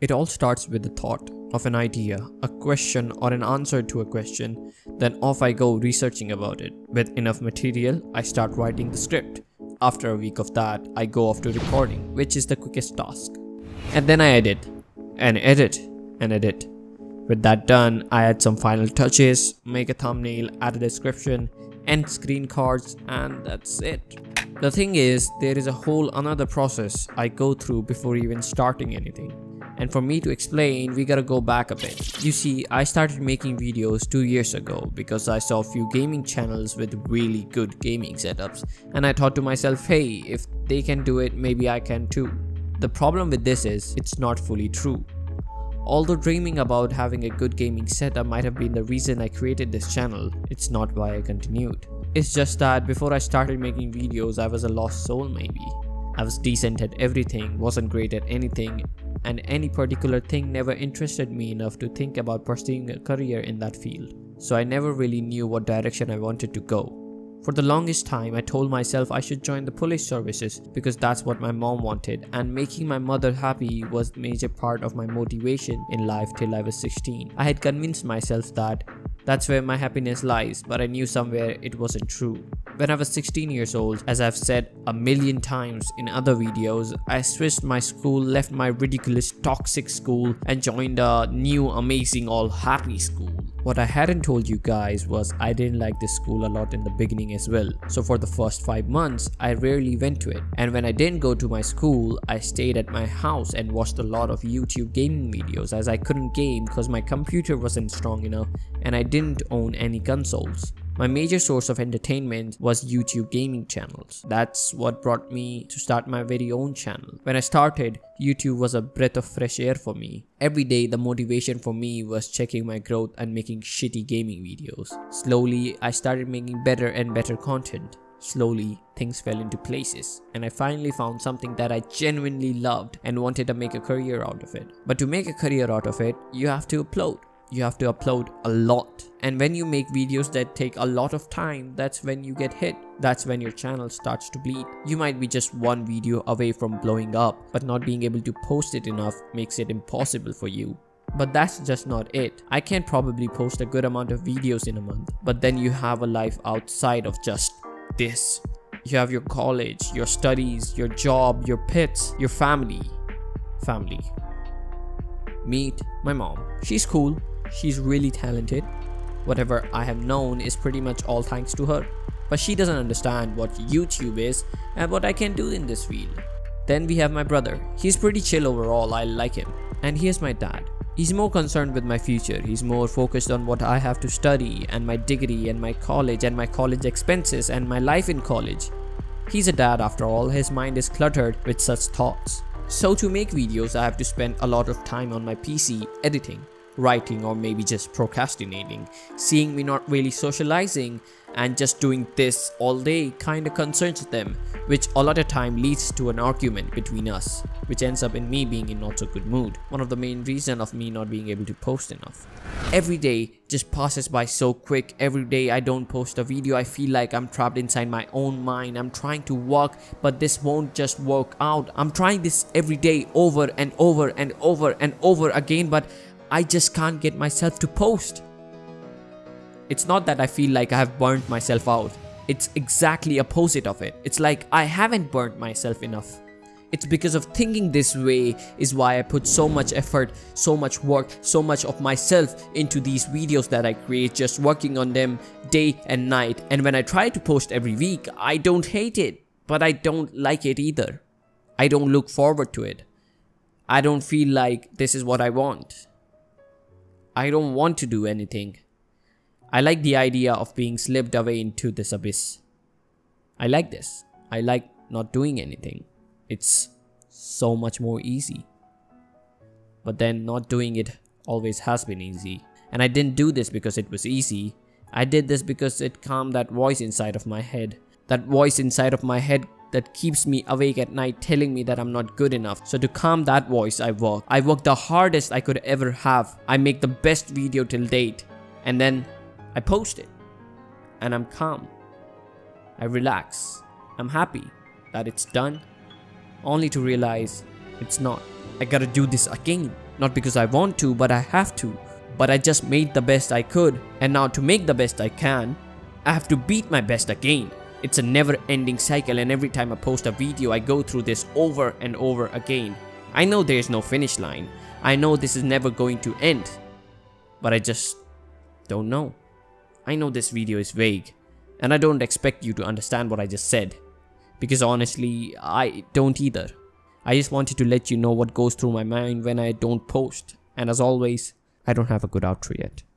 It all starts with the thought of an idea, a question or an answer to a question, then off I go researching about it. With enough material, I start writing the script. After a week of that, I go off to recording, which is the quickest task. And then I edit, and edit, and edit. With that done, I add some final touches, make a thumbnail, add a description, and screen cards, and that's it. The thing is, there is a whole another process I go through before even starting anything. And for me to explain, we gotta go back a bit. You see, I started making videos 2 years ago because I saw a few gaming channels with really good gaming setups, and I thought to myself, hey, if they can do it, maybe I can too. The problem with this is, it's not fully true. Although dreaming about having a good gaming setup might have been the reason I created this channel, it's not why I continued. It's just that before I started making videos, I was a lost soul maybe. I was decent at everything, wasn't great at anything, and any particular thing never interested me enough to think about pursuing a career in that field. So I never really knew what direction I wanted to go. For the longest time, I told myself I should join the police services because that's what my mom wanted, and making my mother happy was a major part of my motivation in life till I was 16. I had convinced myself that that's where my happiness lies, but I knew somewhere it wasn't true. When I was 16 years old, as I've said a million times in other videos, I switched my school, left my ridiculous toxic school, and joined a new amazing all happy school. What I hadn't told you guys was I didn't like this school a lot in the beginning as well. So for the first 5 months, I rarely went to it. And when I didn't go to my school, I stayed at my house and watched a lot of YouTube gaming videos, as I couldn't game because my computer wasn't strong enough and I didn't own any consoles. My major source of entertainment was YouTube gaming channels. That's what brought me to start my very own channel. When I started, YouTube was a breath of fresh air for me. Every day, the motivation for me was checking my growth and making shitty gaming videos. Slowly, I started making better and better content. Slowly, things fell into places, and I finally found something that I genuinely loved and wanted to make a career out of it. But to make a career out of it, you have to upload. You have to upload a lot, and when you make videos that take a lot of time, that's when you get hit. That's when your channel starts to bleed. You might be just one video away from blowing up, but not being able to post it enough makes it impossible for you. But that's just not it. I can probably post a good amount of videos in a month, but then you have a life outside of just this. You have your college, your studies, your job, your pets, your family. Meet my mom. She's cool. She's really talented. Whatever I have known is pretty much all thanks to her. But she doesn't understand what YouTube is and what I can do in this field. Then we have my brother. He's pretty chill overall, I like him. And here's my dad. He's more concerned with my future. He's more focused on what I have to study and my degree and my college expenses and my life in college. He's a dad after all. His mind is cluttered with such thoughts. So to make videos, I have to spend a lot of time on my PC editing, writing, or maybe just procrastinating. Seeing me not really socializing and just doing this all day kinda concerns them, which a lot of time leads to an argument between us, which ends up in me being in not so good mood. One of the main reasons of me not being able to post enough. Every day just passes by so quick. Every day I don't post a video, I feel like I'm trapped inside my own mind. I'm trying to work, but this won't just work out. I'm trying this every day over and over and over and over again, but I just can't get myself to post. It's not that I feel like I have burnt myself out. It's exactly opposite of it. It's like I haven't burnt myself enough. It's because of thinking this way is why I put so much effort, so much work, so much of myself into these videos that I create, just working on them day and night. And when I try to post every week, I don't hate it, but I don't like it either. I don't look forward to it. I don't feel like this is what I want. I don't want to do anything. I like the idea of being slipped away into this abyss. I like this. I like not doing anything. It's so much more easy. But then not doing it always has been easy. And I didn't do this because it was easy. I did this because it calmed that voice inside of my head. That voice inside of my head that keeps me awake at night telling me that I'm not good enough. So to calm that voice, I work the hardest I could ever have. I make the best video till date, and then I post it, and I'm calm. I relax. I'm happy that it's done, only to realize it's not. I gotta do this again. Not because I want to, but I have to. But I just made the best I could, and now to make the best I can, I have to beat my best again. It's a never-ending cycle, and every time I post a video, I go through this over and over again. I know there is no finish line. I know this is never going to end. But I just don't know. I know this video is vague, and I don't expect you to understand what I just said. Because honestly, I don't either. I just wanted to let you know what goes through my mind when I don't post. And as always, I don't have a good outro yet.